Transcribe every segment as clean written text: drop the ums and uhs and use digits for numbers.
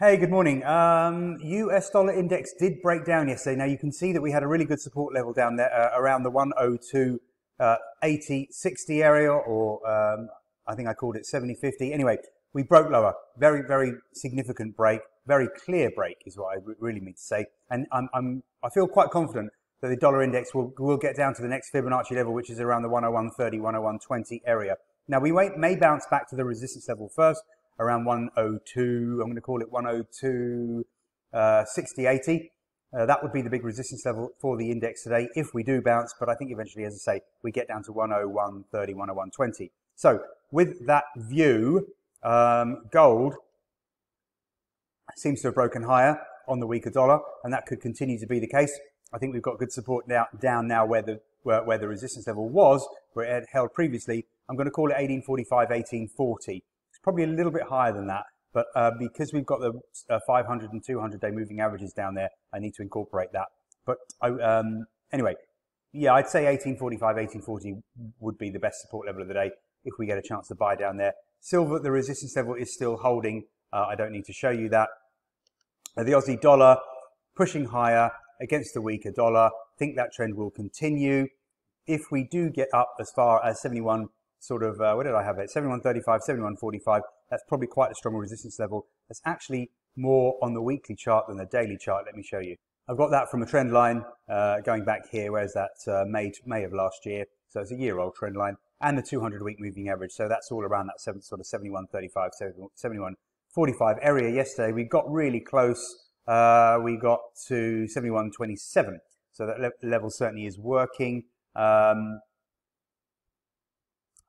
Hey, good morning. US dollar index did break down yesterday. Now you can see that we had a really good support level down there around the 102, 80, 60 area, or I think I called it 70, 50. Anyway, we broke lower. Very, very significant break. Very clear break is what I really mean to say. And I feel quite confident that the dollar index will get down to the next Fibonacci level, which is around the 101.30, 101.20 area. Now we may bounce back to the resistance level first, around 102, I'm going to call it 102, 60, 80. That would be the big resistance level for the index today if we do bounce, but I think eventually, as I say, we get down to 101, 30, 101, 20. So with that view, gold seems to have broken higher on the weaker dollar, and that could continue to be the case. I think we've got good support now, down now where the resistance level was, where it had held previously. I'm going to call it 1845, 1840. Probably a little bit higher than that, but because we've got the 500 and 200-day moving averages down there, I need to incorporate that. But anyway, yeah, I'd say 1845, 1840 would be the best support level of the day if we get a chance to buy down there. Silver at the resistance level is still holding. I don't need to show you that. The Aussie dollar pushing higher against the weaker dollar. I think that trend will continue. If we do get up as far as 71, sort of, where did I have it? 71.35, 71.45. That's probably quite a strong resistance level. That's actually more on the weekly chart than the daily chart. Let me show you. I've got that from a trend line going back here. Where's that? May of last year. So it's a year-old trend line, and the 200-week moving average. So that's all around that sort of 71.35, 71.45 area. Yesterday we got really close. We got to 71.27. So that level certainly is working.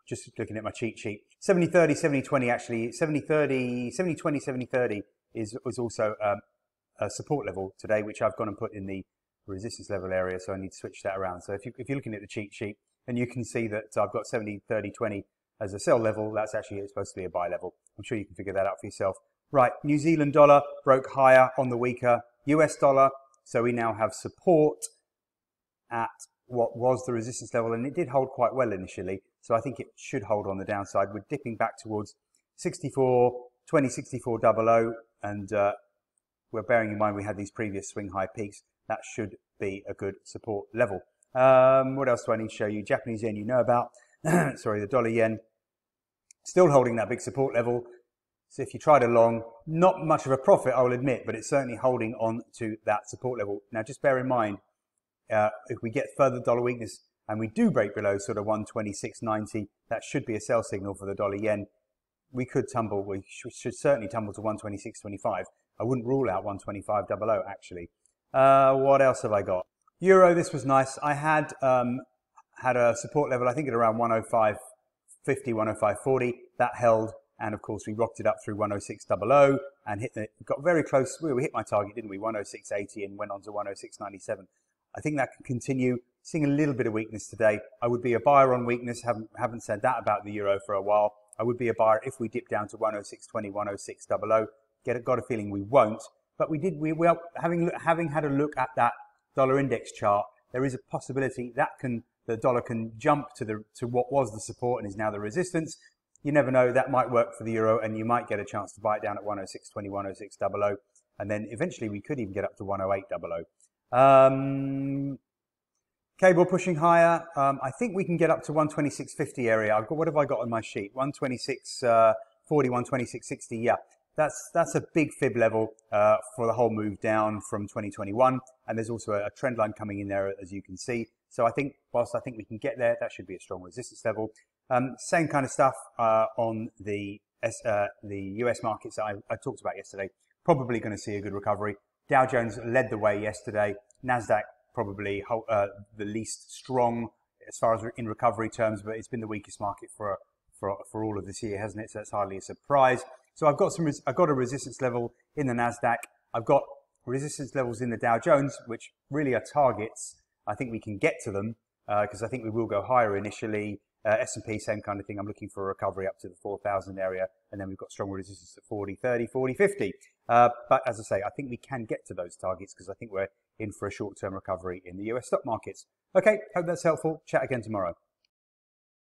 Just looking at my cheat sheet, 70.30, 70.20 actually, 70.30, 70.20, 70.30 is also a support level today, which I've gone and put in the resistance level area, so I need to switch that around. So if you're looking at the cheat sheet, and you can see that I've got 70.30, 20 as a sell level. That's actually supposed to be a buy level. I'm sure you can figure that out for yourself. Right, New Zealand dollar broke higher on the weaker US dollar, so we now have support at what was the resistance level, and it did hold quite well initially, so I think it should hold on the downside. We're dipping back towards 64, 20, 64, 00, and we're bearing in mind we had these previous swing high peaks. That should be a good support level. What else do I need to show you? Japanese yen you know about. Sorry, the dollar yen. Still holding that big support level. So if you tried a long, not much of a profit, I'll admit, but it's certainly holding on to that support level. Now just bear in mind, if we get further dollar weakness and we do break below sort of 126.90, that should be a sell signal for the dollar yen. We could tumble, we should certainly tumble to 126.25. I wouldn't rule out 125.00 actually. What else have I got? Euro, this was nice. I had had a support level, I think at around 105.50, 105.40. That held, and of course we rocked it up through 106.00 and got very close. We hit my target, didn't we? 106.80 and went on to 106.97. I think that can continue. Seeing a little bit of weakness today. I would be a buyer on weakness. Haven't said that about the euro for a while. I would be a buyer if we dip down to 106.20, 106.00. Got a feeling we won't. But we did. Well, having had a look at that dollar index chart, there is a possibility that the dollar can jump to what was the support and is now the resistance. You never know. That might work for the euro, and you might get a chance to buy it down at 106.20, 106.00, and then eventually we could even get up to 108.00. Cable pushing higher. I think we can get up to 126.50 area. What have I got on my sheet? 126.40, 126.60. Yeah, that's a big fib level for the whole move down from 2021. And there's also a trend line coming in there, as you can see. So I think, whilst I think we can get there, that should be a strong resistance level. Same kind of stuff on the US markets that I talked about yesterday. Probably going to see a good recovery. Dow Jones led the way yesterday. Nasdaq probably the least strong as far as in recovery terms, but it's been the weakest market for all of this year, hasn't it? So that's hardly a surprise. So I've got a resistance level in the Nasdaq. I've got resistance levels in the Dow Jones, which really are targets. I think we can get to them because I think we will go higher initially. S&P, same kind of thing. I'm looking for a recovery up to the 4,000 area, and then we've got strong resistance at 40, 30, 40, 50. But as I say, I think we can get to those targets because I think we're in for a short-term recovery in the US stock markets. Okay, hope that's helpful. Chat again tomorrow.